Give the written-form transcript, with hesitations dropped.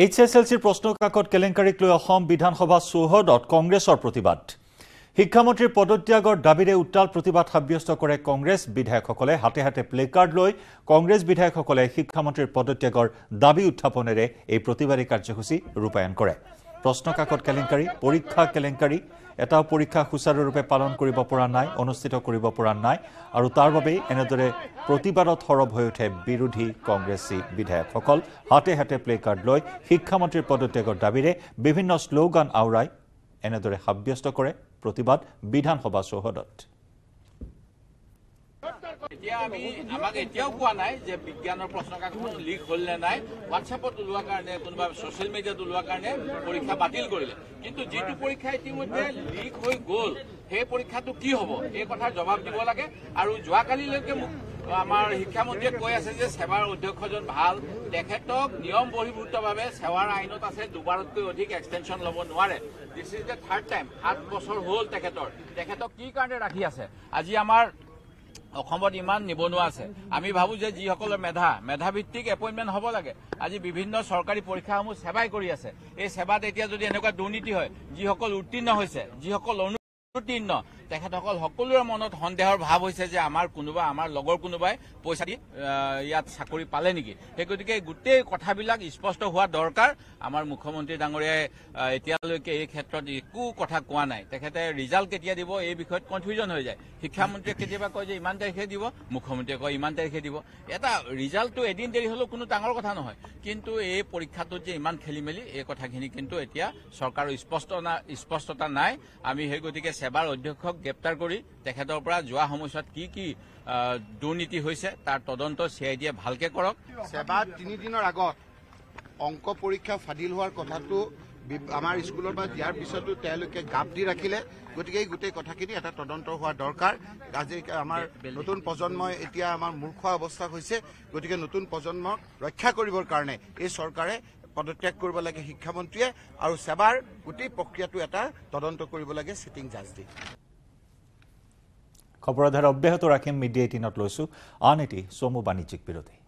HSLC Prosno Kakot Kelenkarik Lua Hom Bidhan Hoba Suhodot, Congress or Protibat. Hikamatri Podotiago, Davide Uttal Protibat Habiosto Correct Congress, Bidha Kokole, Hate Hate Placard Loy, Congress Bidha Kokole, Hikamatri Podotiago, Davi Utaponere, a Protivari Kajahusi, Rupa and Corre. Prosno Kakot Kelenkari, Porika Kelenkari, Eta Porika Husaru Rupe Palon Kuribapuranai, Onostito Kuribapuranai, Arutarbabe, another Protibarot Horob Hoyote, Birudhi, Congressi, Bidha Kokol, Hate Hate Placard Loy, Hikamatri Podotego Davide, Bivino Slogan Aurai, another Habiostokore. প্রতিবাদ বিধানসভা সহদত এতিয়া আমি আমাকে এতিয়াও কোৱা নাই যে বিজ্ঞানৰ প্ৰশ্ন কাকত লিক হললে নাই WhatsAppত লোৱা কাৰণে কোনবা সোশ্যাল মিডিয়াত লোৱা কাৰণে পৰীক্ষা বাতিল কৰিলে কিন্তু যেটো পৰীক্ষা ইতিমধ্যে লিক হৈ গল সেই পৰীক্ষাটো কি হ'ব এই কথা জবাব দিব লাগে আৰু জোৱা কালিলৈকে আমাৰ শিক্ষা মন্ত্ৰী কৈ আছে যে সেৱাৰ অধ্যক্ষজন ভাল তেখেতক নিয়ম বহিভূতভাৱে সেৱাৰ আইনত আছে দুবাৰতকৈ অধিক এক্সটেনশন লব নোৱাৰে this is the third time 7 বছৰ হ'ল তেখেতক কি কাৰণে ৰাখি আছে আজি আমাৰ অসমত ইমান নিবনুৱা আছে আমি ভাবু যে যি সকল মেধা ভিত্তিক এপয়েন্টমেন্ট হ'ব লাগে আজি বিভিন্ন সরকারি পৰীক্ষাসমূহ সেৱাই কৰি আছে এই সেৱাত এতিয়া যদি এনেকুৱা দুৰ্নীতি হয় যি সকল উত্তীৰ্ণ হৈছে যি সকল উত্তীৰ্ণ তেখেতসকল সকলোৰ মনত সন্দেহৰ ভাৱ হৈছে যে আমাৰ কোনোবা আমাৰ লগৰ কোনোবাই পইচা দি ইয়াত চাকৰি পালে নেকি হেগতিকে গুটেই কথাবিলাক স্পষ্ট হোৱা দৰকাৰ আমাৰ মুখ্যমন্ত্ৰী ডাঙৰীয়া এতিয়ালৈকে এই ক্ষেত্ৰত একো কথা কোৱা নাই তেখেতে ৰিজাল্ট কেতিয়া দিব এই বিষয়ত কনফিউজন হৈ যায় শিক্ষা মন্ত্ৰী কেতিয়াবা কয় যে ইমান তাৰিখে দিব মুখ্যমন্ত্ৰী কয় ইমান তাৰিখে দিব এটা ৰিজাল্টটো এদিন দেৰি হলো কোনো ডাঙৰ কথা নহয় কিন্তু এই পৰীক্ষাটো যে ইমান খেলিমেলি এই কথাখিনি কিন্তু এতিয়া সৰকাৰৰ স্পষ্টতা নাই আমি হেগতিকে সেৱাৰ অধ্যক্ষ গ্ৰেপ্তাৰ কৰি তেখেতৰ পৰা জোৱা সমস্যাত কি দুৰ্নীতি হৈছে তাৰ তদন্ত সিআইডিয়ে ভালকে কৰক সেৱা 3 দিনৰ আগত অংক পৰীক্ষা ফাদিল হোৱাৰ কথাটো আমাৰ স্কুলৰ পৰা দিয়াৰ পিছতো তেওঁলোকে গাপ দি ৰাখিলে গতিকে গুটেই কথাখিনি এটা তদন্ত হোৱা দৰকাৰ আজি আমাৰ নতুন প্ৰজন্মই এতিয়া আমাৰ মূৰ্খ অৱস্থা হৈছে গতিকে নতুন প্ৰজন্মক ৰক্ষা কৰিবৰ কাৰণে এই চৰকাৰে পদত্যাগ কৰিব লাগে শিক্ষা মন্ত্ৰীয়ে আৰু সেৱাৰ গুটেই প্ৰক্ৰিয়াটো এটা তদন্ত কৰিব লাগে সিটিং জাজ দি খবৰধাৰ অব্যাহত ৰাখিম মিডিয়া 18 লৈছো আন এটি সমু বাণিজ্যিক বিৰতি